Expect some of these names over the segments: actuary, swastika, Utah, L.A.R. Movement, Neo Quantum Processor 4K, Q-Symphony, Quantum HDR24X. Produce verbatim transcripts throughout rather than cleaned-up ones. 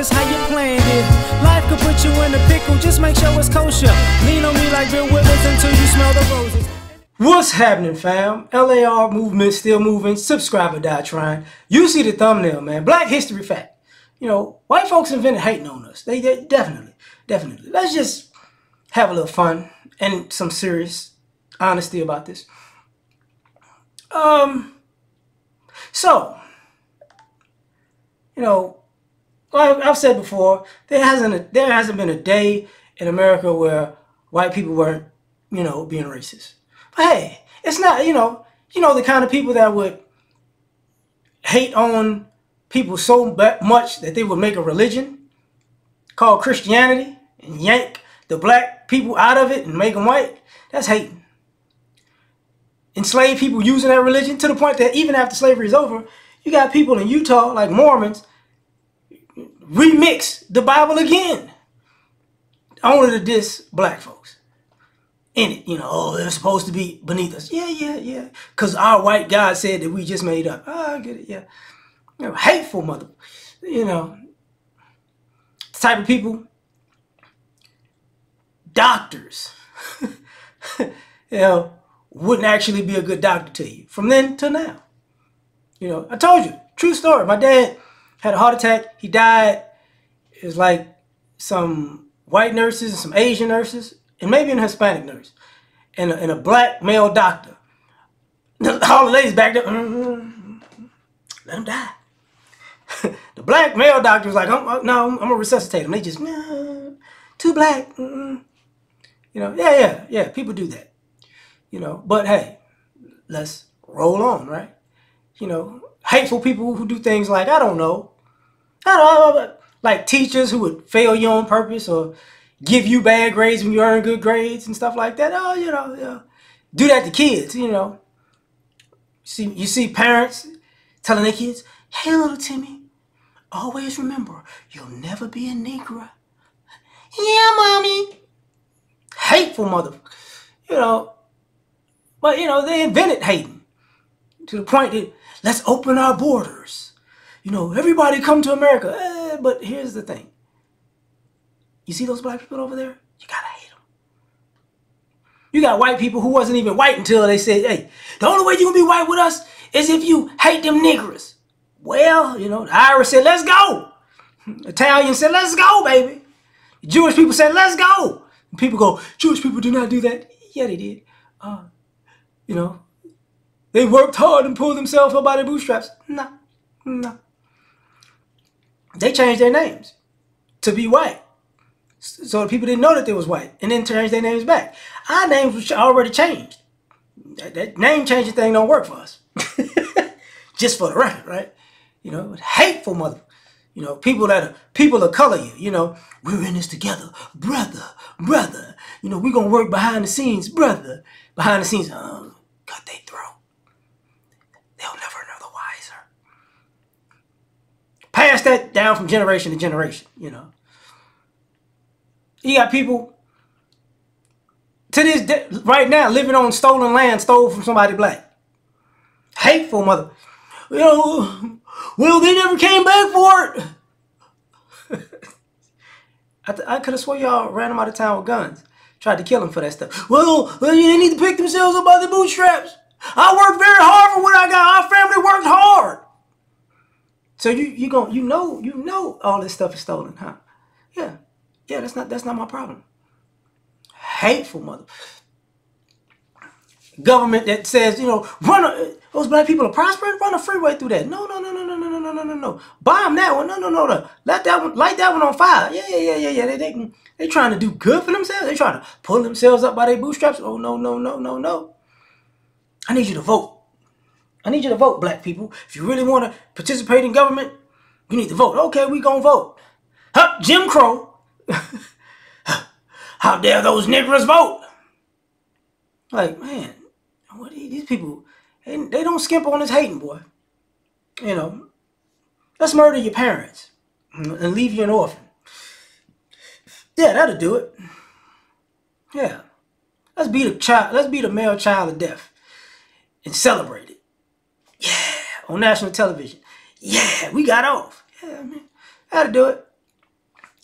just how you planned it. Life could put you in a pickle, just make sure it's kosher. Lean on me like real willows until you smell the roses. What's happening, fam? L A R Movement still moving, subscribe or die trying. You see the thumbnail, man. Black history fact. You know, white folks invented hating on us. They, they definitely, definitely. Let's just have a little fun and some serious honesty about this. Um, so, you know, like I've said before, there hasn't a, there hasn't been a day in America where white people weren't, you know, being racist. But hey, it's not, you know, you know the kind of people that would hate on people so much that they would make a religion called Christianity and yank the black people out of it and make them white. That's hating. Enslaved people using that religion to the point that even after slavery is over, you got people in Utah like Mormons remix the Bible again, only to diss black folks in it. You know, oh, they're supposed to be beneath us. Yeah, yeah, yeah. Because our white God said that we just made up. Oh, I get it, yeah. You know, hateful mother. You know, the type of people. Doctors, you know, wouldn't actually be a good doctor to you from then to now. You know, I told you, true story. My dad had a heart attack. He died. It was like some white nurses and some Asian nurses and maybe an Hispanic nurse and a, and a black male doctor. All the ladies back there, mm-hmm, let him die. The black male doctor was like, I'm, no, I'm going to resuscitate him. They just, nah, too black. Mm-mm. You know, yeah, yeah, yeah, people do that. You know, but hey, let's roll on, right? You know, hateful people who do things like, I don't know, I don't know, like teachers who would fail you on purpose or give you bad grades when you earn good grades and stuff like that. Oh, you know, you know, do that to kids, you know. See, you see parents telling their kids, hey, little Timmy, always remember, you'll never be a Negro. Yeah, mommy. Hateful mother, you know. But, you know, they invented hating to the point that let's open our borders. You know, everybody come to America. Eh, but here's the thing. You see those black people over there? You got to hate them. You got white people who wasn't even white until they said, hey, the only way you can be white with us is if you hate them niggers. Well, you know, the Irish said, let's go. Italian said, let's go, baby. The Jewish people said, let's go. And people go, Jewish people do not do that. Yeah, they did. Uh, You know, they worked hard and pulled themselves up by their bootstraps. Nah, nah. They changed their names to be white. So the people didn't know that they was white and then changed their names back. Our names were already changed. That, that name changing thing don't work for us. Just for the record, right? You know, hateful mother. You know, people that are, people of color, you, you know, we're in this together, brother, brother. You know, we're going to work behind the scenes, brother. Behind the scenes, um, cut they throat. They'll never know the wiser. Pass that down from generation to generation, you know. You got people to this day, right now, living on stolen land, stole from somebody black. Hateful mother. You know, well, they never came back for it. I, I could have swore y'all ran them out of town with guns. Tried to kill them for that stuff. Well, they need to pick themselves up by the bootstraps. I worked very hard for what I got. Our family worked hard. So you you going you know you know all this stuff is stolen, huh? Yeah, yeah. That's not that's not my problem. Hateful mother. Government that says, you know, run a, those black people are prospering. Run a freeway through that. No, no, no, no, no, no, no, no, no, no. Bomb that one. No, no, no, no. Let that one. Light that one on fire. Yeah, yeah, yeah, yeah, yeah. They they they trying to do good for themselves. They trying to pull themselves up by their bootstraps. Oh no, no, no, no, no. I need you to vote. I need you to vote, black people. If you really want to participate in government, you need to vote. Okay, we gonna vote. Huh, Jim Crow. How dare those niggers vote? Like, man. What are these people, and they don't skimp on this hating, boy. You know, let's murder your parents and leave you an orphan. Yeah, that'll do it. Yeah, let's beat a child. Let's beat a male child to death and celebrate it. Yeah, on national television. Yeah, we got off. Yeah, man, that'll do it.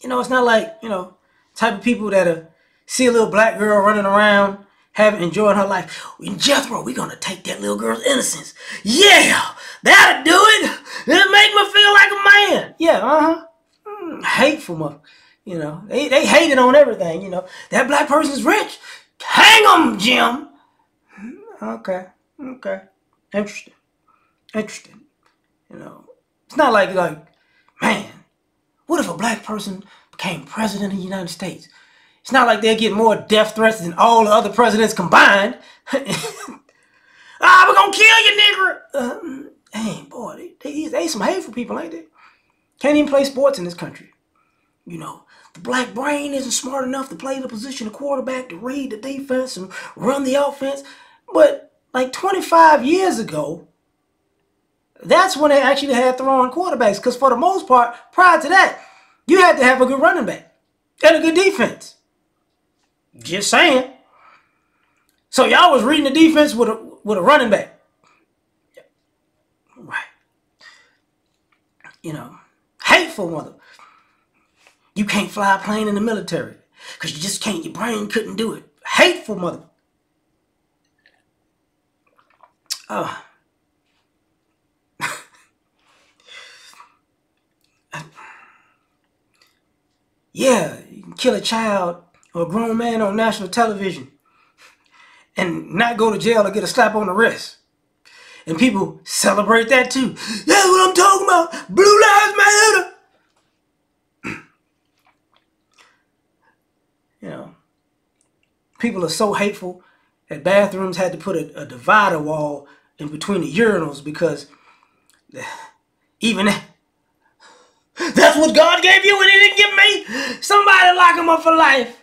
You know, it's not like, you know, type of people that are, see a little black girl running around, having, enjoying her life. In Jethro, we're going to take that little girl's innocence. Yeah, that'll do it. It'll make me feel like a man. Yeah, uh-huh. Mm, hateful mother. You know, they, they hated on everything, you know. That black person's rich. Hang them, Jim. Okay, okay. Interesting. Interesting. You know, it's not like, like, man, what if a black person became president of the United States? It's not like they'll get more death threats than all the other presidents combined. Ah, we're gonna kill you, nigger. Uh, dang, boy, they, they, they some hateful people, ain't they? Can't even play sports in this country. You know, the black brain isn't smart enough to play the position of quarterback, to read the defense and run the offense. But like twenty-five years ago, that's when they actually had throwing quarterbacks. Because for the most part, prior to that, you had to have a good running back and a good defense. Just saying. So y'all was reading the defense with a, with a running back. Right. You know, hateful mother. You can't fly a plane in the military because you just can't. Your brain couldn't do it. Hateful mother. Oh. Yeah, you can kill a child or a grown man on national television and not go to jail or get a slap on the wrist. And people celebrate that too. That's what I'm talking about. Blue Lives Matter. You know, people are so hateful that bathrooms had to put a, a divider wall in between the urinals because even that, that's what God gave you and he didn't give me. Somebody lock him up for life.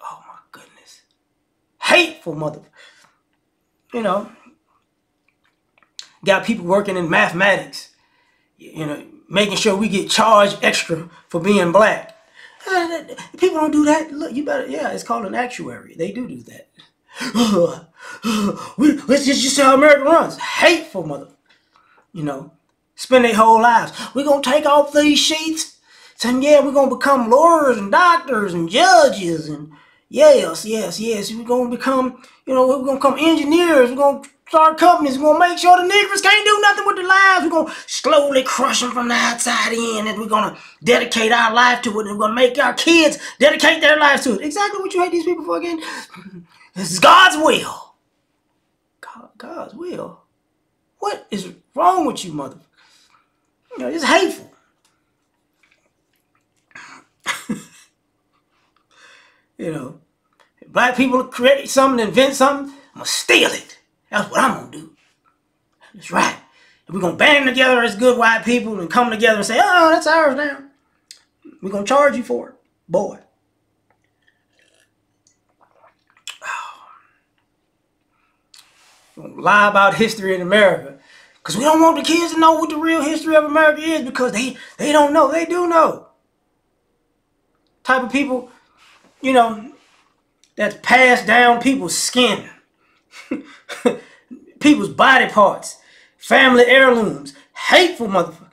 Oh my goodness. Hateful mother. You know, got people working in mathematics, you know, making sure we get charged extra for being black. People don't do that. Look, you better, yeah, it's called an actuary. They do do that. Let's just, just see how America runs. Hateful mother. You know, spend their whole lives. We're going to take off these sheets. And yeah, we're going to become lawyers and doctors and judges. And yes, yes, yes. We're going to become, you know, we're going to become engineers. We're going to start companies. We're going to make sure the niggers can't do nothing with their lives. We're going to slowly crush them from the outside in. And we're going to dedicate our life to it. And we're going to make our kids dedicate their lives to it. Exactly what you hate these people for again. This is God's will. God, God's will. What is wrong with you, mother? You know, it's hateful. You know, if black people create something, invent something, I'm going to steal it. That's what I'm going to do. That's right. And we're going to band together as good white people and come together and say, oh, that's ours now. We're going to charge you for it. Boy. Oh. We're going to lie about history in America. Because we don't want the kids to know what the real history of America is because they, they don't know. They do know. Type of people, you know, that's passed down people's skin, people's body parts, family heirlooms, hateful motherfuckers.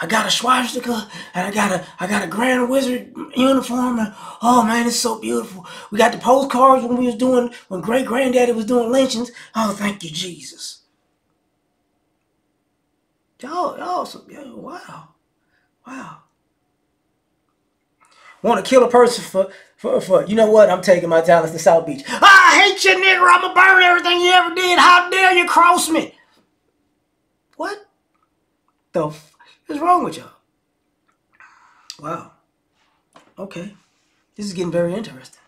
I got a swastika and I got a, I got a Grand Wizard uniform. And, oh man, it's so beautiful. We got the postcards when we was doing, when great granddaddy was doing lynchings. Oh, thank you, Jesus. Y'all, y'all, so, yo, wow, wow. Want to kill a person for, for, for, you know what? I'm taking my talents to South Beach. Ah, I hate you, nigger. I'm going to burn everything you ever did. How dare you cross me? What the f is wrong with y'all? Wow. Okay. This is getting very interesting.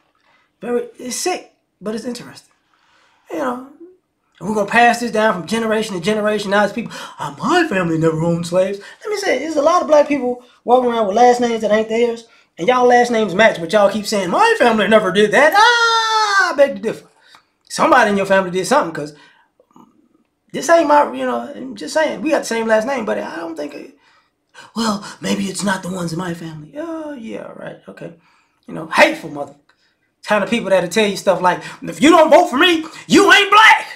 Very, it's sick, but it's interesting. You know. And we're going to pass this down from generation to generation. Now it's people, oh, my family never owned slaves. Let me say, there's a lot of black people walking around with last names that ain't theirs. And y'all last names match, but y'all keep saying, my family never did that. Ah, I beg to differ. Somebody in your family did something because this ain't my, you know, I'm just saying. We got the same last name, but I don't think, it, well, maybe it's not the ones in my family. Oh, yeah, right, okay. You know, hateful mother. Kind of people that'll tell you stuff like, if you don't vote for me, you ain't black.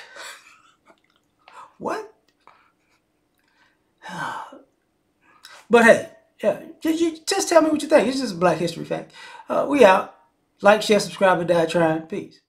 What? But hey, Yeah, just, you, just tell me what you think. It's just a Black History fact. Uh, we out. Like, share, subscribe, and die trying. Peace.